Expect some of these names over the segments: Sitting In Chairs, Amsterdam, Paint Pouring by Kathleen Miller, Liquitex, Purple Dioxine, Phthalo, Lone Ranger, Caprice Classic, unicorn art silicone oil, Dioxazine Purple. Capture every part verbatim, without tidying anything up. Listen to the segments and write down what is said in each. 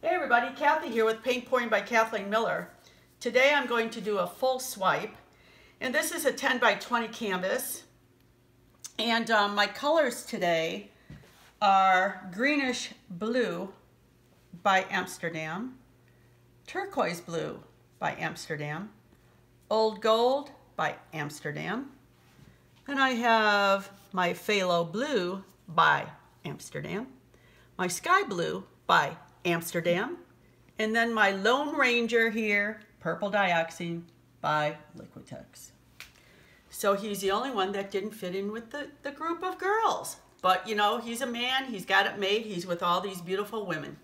Hey everybody, Kathy here with Paint Pouring by Kathleen Miller. Today I'm going to do a full swipe, and this is a ten by twenty canvas, and um, my colors today are greenish blue by Amsterdam, turquoise blue by Amsterdam, old gold by Amsterdam, and I have my phthalo blue by Amsterdam, my sky blue by Amsterdam, and then my Lone Ranger here, Purple Dioxine by Liquitex. So he's the only one that didn't fit in with the, the group of girls. But you know, he's a man, he's got it made, he's with all these beautiful women.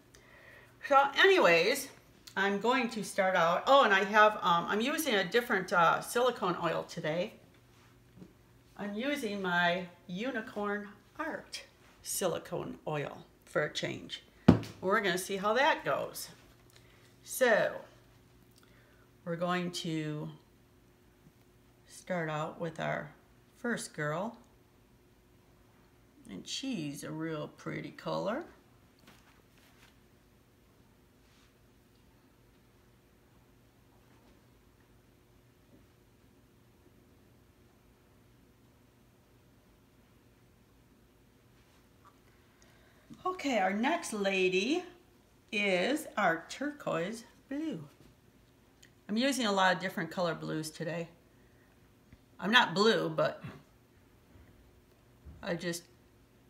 So anyways, I'm going to start out, oh, and I have, um, I'm using a different uh, silicone oil today. I'm using my Unicorn Art Silicone Oil for a change. We're going to see how that goes. So we're going to start out with our first girl, and she's a real pretty color. Okay, our next lady is our turquoise blue. I'm using a lot of different color blues today. I'm not blue, but I just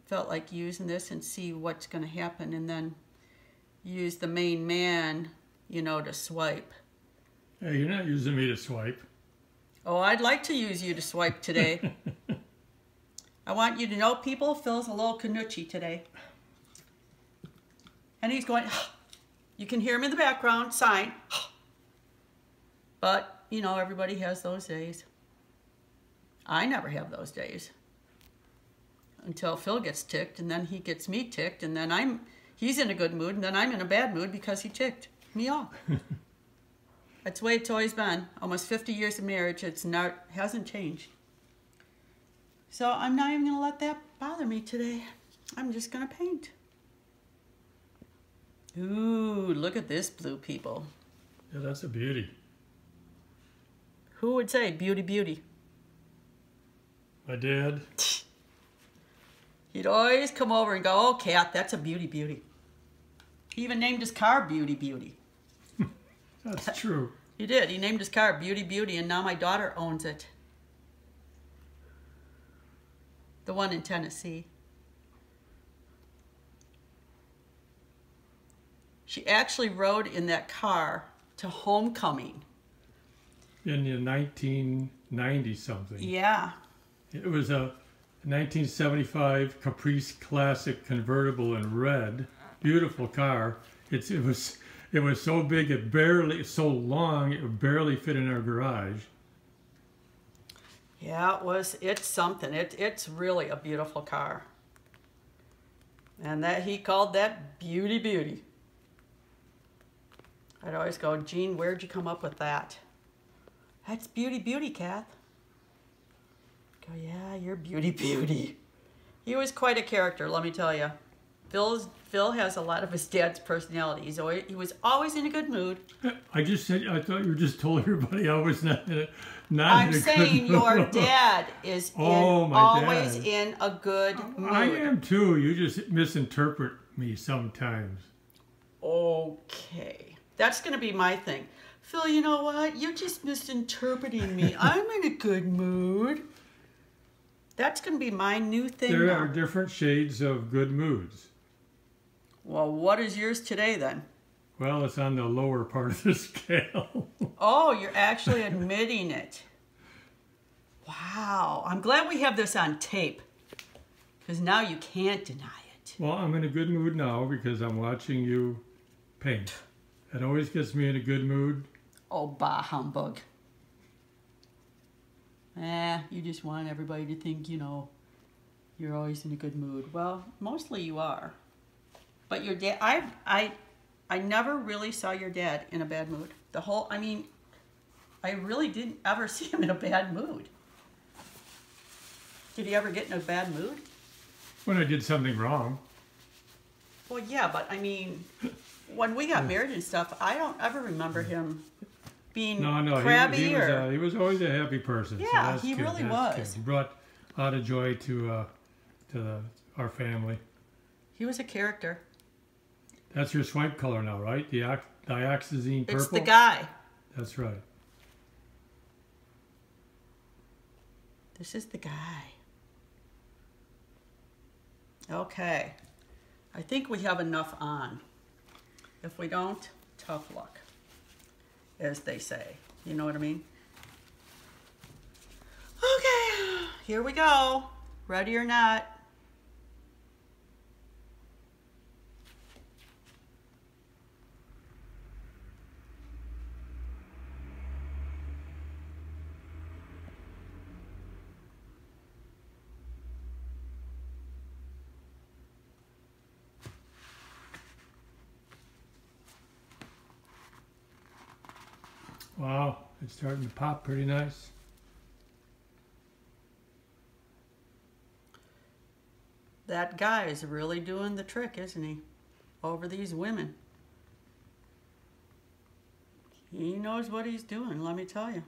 felt like using this and see what's going to happen, and then use the main man, you know, to swipe. Hey, you're not using me to swipe. Oh, I'd like to use you to swipe today. I want you to know, people, Phil's a little Canucci today. And he's going, you can hear him in the background, sign. But, you know, everybody has those days. I never have those days. Until Phil gets ticked, and then he gets me ticked, and then I'm, he's in a good mood, and then I'm in a bad mood because he ticked me off. That's the way it's always been. Almost fifty years of marriage, it's not, hasn't changed. So I'm not even going to let that bother me today. I'm just going to paint. Ooh, look at this blue, people. Yeah, that's a beauty. Who would say beauty, beauty? My dad. He'd always come over and go, oh, Kat, that's a beauty, beauty. He even named his car Beauty, Beauty. That's true. He did. He named his car Beauty, Beauty, and now my daughter owns it. The one in Tennessee. She actually rode in that car to homecoming. In the nineteen ninety something. Yeah. It was a nineteen seventy-five Caprice Classic convertible in red. Beautiful car. It's, it was it was so big it barely, so long it would barely fit in our garage. Yeah, it was. It's something. It it's really a beautiful car. And that he called that Beauty, Beauty. I'd always go, Gene, where'd you come up with that? That's Beauty, Beauty, Kath. I'd go, yeah, you're Beauty, Beauty. He was quite a character, let me tell you. Phil's, Phil has a lot of his dad's personality. He's always, he was always in a good mood. I just said, I thought you were just told everybody I was not in a, not I'm in a good mood. I'm saying your dad is oh, in, my always dad. in a good mood. I am too. You just misinterpret me sometimes. Okay. That's going to be my thing. Phil, you know what? You're just misinterpreting me. I'm in a good mood. That's going to be my new thing. There now. are different shades of good moods. Well, what is yours today then? Well, it's on the lower part of the scale. Oh, you're actually admitting it. Wow. I'm glad we have this on tape, because now you can't deny it. Well, I'm in a good mood now because I'm watching you paint. It always gets me in a good mood. Oh, bah, humbug. Eh, you just want everybody to think, you know, you're always in a good mood. Well, mostly you are. But your dad, I I, I never really saw your dad in a bad mood. The whole, I mean, I really didn't ever see him in a bad mood. Did he ever get in a bad mood? When I did something wrong. Well, yeah, but I mean... when we got married and stuff, I don't ever remember him being no, no, crabby he, he or... Was a, he was always a happy person. Yeah, so he good. really that's was. Good. He brought a lot of joy to, uh, to the, our family. He was a character. That's your swipe color now, right? The Diox dioxazine purple? It's the guy. That's right. This is the guy. Okay. I think we have enough on. If we don't, tough luck, as they say. You know what I mean? Okay, here we go. Ready or not. Wow, it's starting to pop pretty nice. That guy is really doing the trick, isn't he? Over these women. He knows what he's doing, let me tell you.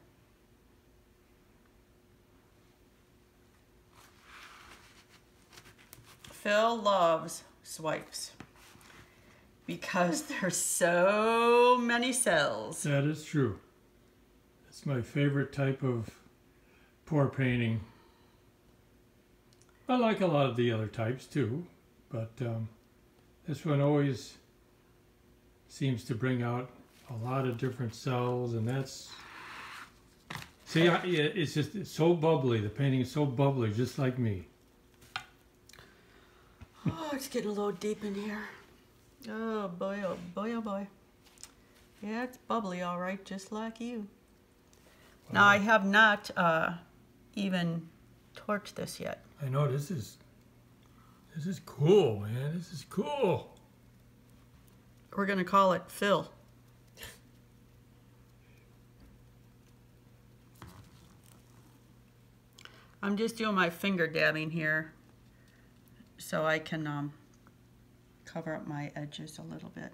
Phil loves swipes because there's so many cells. That is true. It's my favorite type of pour painting. I like a lot of the other types too, but um, this one always seems to bring out a lot of different cells, and that's... See, I, it's just it's so bubbly. The painting is so bubbly, just like me. Oh, it's getting a little deep in here. Oh boy, oh boy, oh boy. Yeah, it's bubbly all right, just like you. Now, I have not uh, even torched this yet. I know, this is, this is cool, man. This is cool. We're going to call it Phil. I'm just doing my finger dabbing here so I can um, cover up my edges a little bit.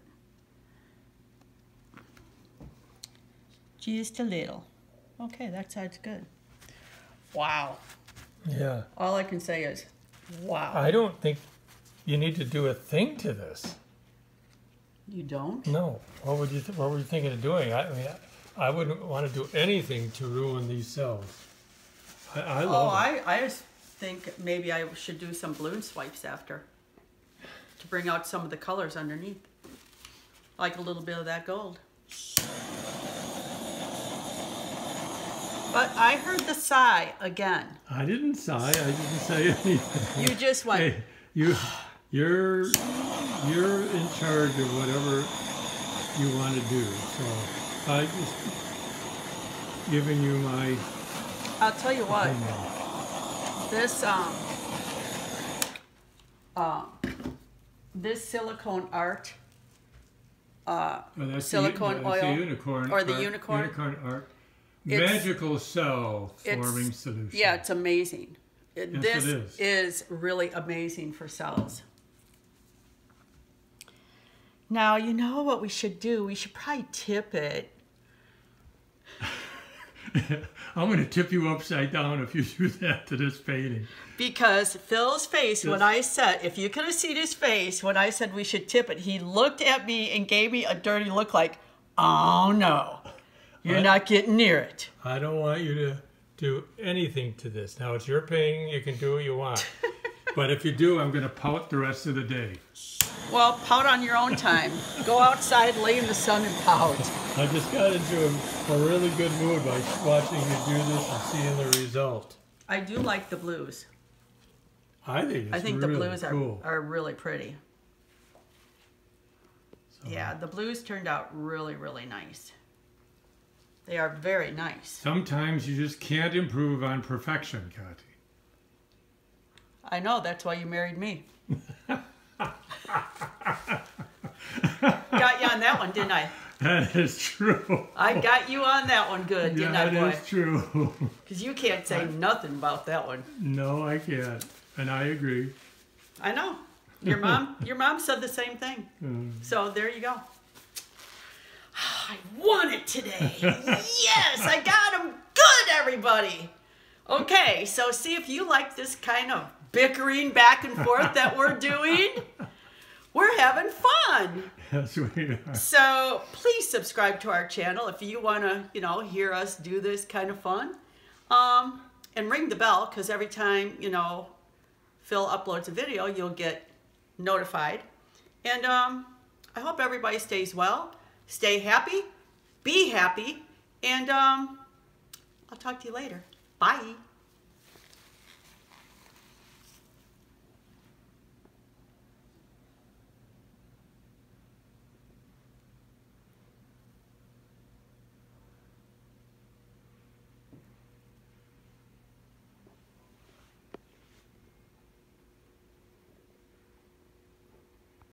Just a little. Okay, that side's good. Wow. Yeah. All I can say is, wow. I don't think you need to do a thing to this. You don't? No. What would you? Th what were you thinking of doing? I, I mean, I, I wouldn't want to do anything to ruin these cells. I, I love. Oh, I, I just think maybe I should do some balloon swipes after to bring out some of the colors underneath, like a little bit of that gold. But I heard the sigh again. I didn't sigh. I didn't say anything. You just went. Hey, you, you're, you're in charge of whatever you want to do. So I just giving you my. I'll tell you what. Opinion. This um, uh, this silicone art. Uh, oh, that's silicone the, oil. That's the unicorn or the art, unicorn. Unicorn art. Magical it's, cell forming solution. Yeah, it's amazing. It, yes, this it is. is really amazing for cells. Now, you know what we should do? We should probably tip it. I'm going to tip you upside down if you do that to this painting. Because Phil's face, this, when I said, if you could have seen his face, when I said we should tip it, he looked at me and gave me a dirty look like, oh no. You're I, not getting near it. I don't want you to do anything to this. Now, it's your painting. You can do what you want. But if you do, I'm going to pout the rest of the day. Well, pout on your own time. Go outside, lay in the sun, and pout. I just got into a, a really good mood by watching you do this and seeing the result. I do like the blues. I think it's I think really the blues cool. are, are really pretty. So. Yeah, the blues turned out really, really nice. They are very nice. Sometimes you just can't improve on perfection, Kati. I know, that's why you married me. Got you on that one, didn't I? That is true. I got you on that one good, didn't yeah, I, boy? That is true. Because you can't say I, nothing about that one. No, I can't. And I agree. I know. Your mom, your mom said the same thing. Mm. So there you go. I won it today. Yes, I got them good, everybody. Okay, so see if you like this kind of bickering back and forth that we're doing. We're having fun. Yes, we are. So please subscribe to our channel if you want to, you know, hear us do this kind of fun. Um, and ring the bell, because every time, you know, Phil uploads a video, you'll get notified. And um, I hope everybody stays well, stay happy, be happy, and um, I'll talk to you later. Bye.